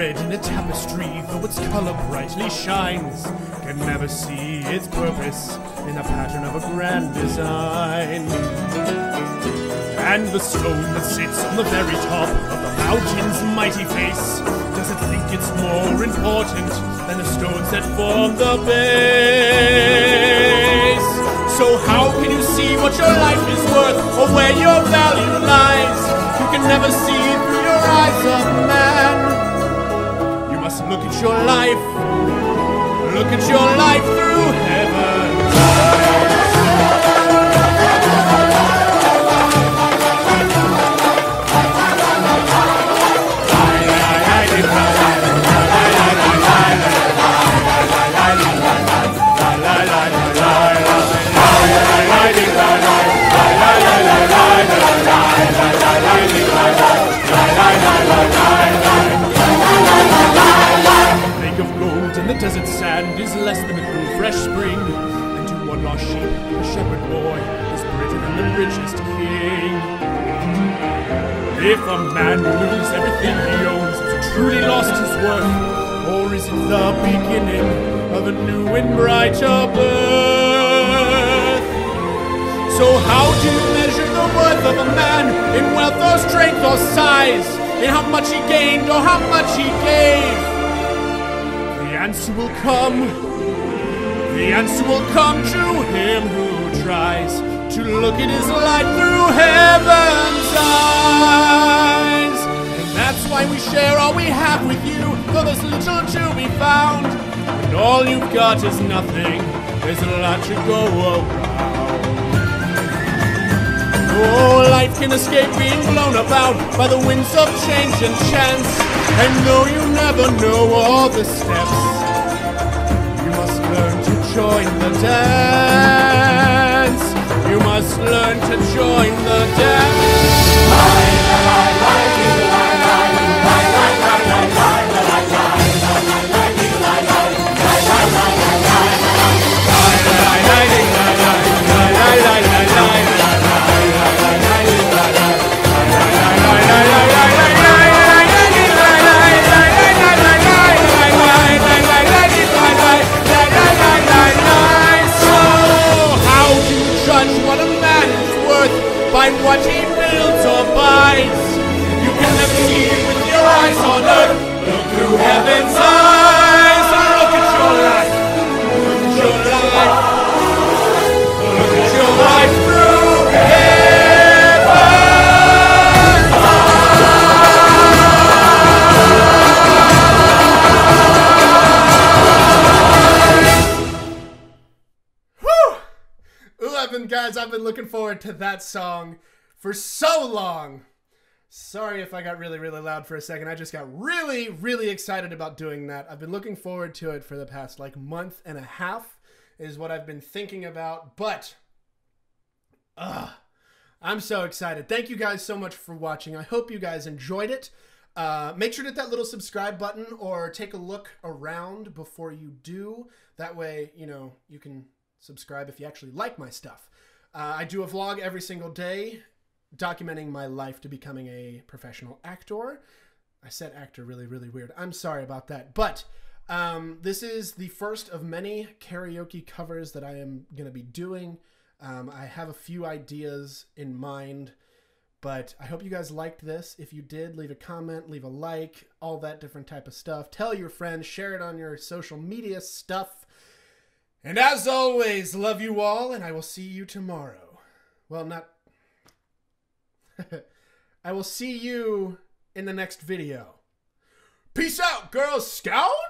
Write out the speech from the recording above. thread in a tapestry, though its color brightly shines, can never see its purpose in the pattern of a grand design. And the stone that sits on the very top of the mountain's mighty face, does it think it's more important than the stones that form the base? So how can you see what your life is worth, or where your value lies? You can never see it through your eyes of man. You must look at your life, look at your life through heaven's eyes. Desert sand is less than a cool fresh spring, and to one lost sheep, a shepherd boy, is greater than the richest king. If a man loses everything he owns, has he truly lost his worth, or is it the beginning of a new and brighter birth? So how do you measure the worth of a man in wealth or strength or size, in how much he gained or how much he gave? The answer will come, the answer will come to him who tries to look at his light through heaven's eyes. And that's why we share all we have with you, though there's little to be found. When all you've got is nothing, there's a lot to go around. Oh, life can escape being blown about by the winds of change and chance. And though you never know all the steps, you must learn to join the dance. You must learn to join the by what he builds or buys. You can never see it with your eyes on earth. Look through heaven's eyes. Look at your life, look at your life, look at your life through heaven's eyes. Whew! Eleven guys, I've been looking forward to that song for so long. Sorry if I got really loud for a second. I just got really excited about doing that. I've been looking forward to it for the past like month and a half is what I've been thinking about, but I'm so excited. Thank you guys so much for watching. I hope you guys enjoyed it. Make sure to hit that little subscribe button or take a look around before you do. That way, you know, you can subscribe if you actually like my stuff. I do a vlog every single day documenting my life to becoming a professional actor. I said actor really weird. I'm sorry about that. But this is the first of many karaoke covers that I am going to be doing. I have a few ideas in mind, but I hope you guys liked this. If you did, leave a comment, leave a like, all that different type of stuff. Tell your friends, share it on your social media stuff. And as always, love you all, and I will see you tomorrow. Well, not... I will see you in the next video. Peace out, Girl Scout!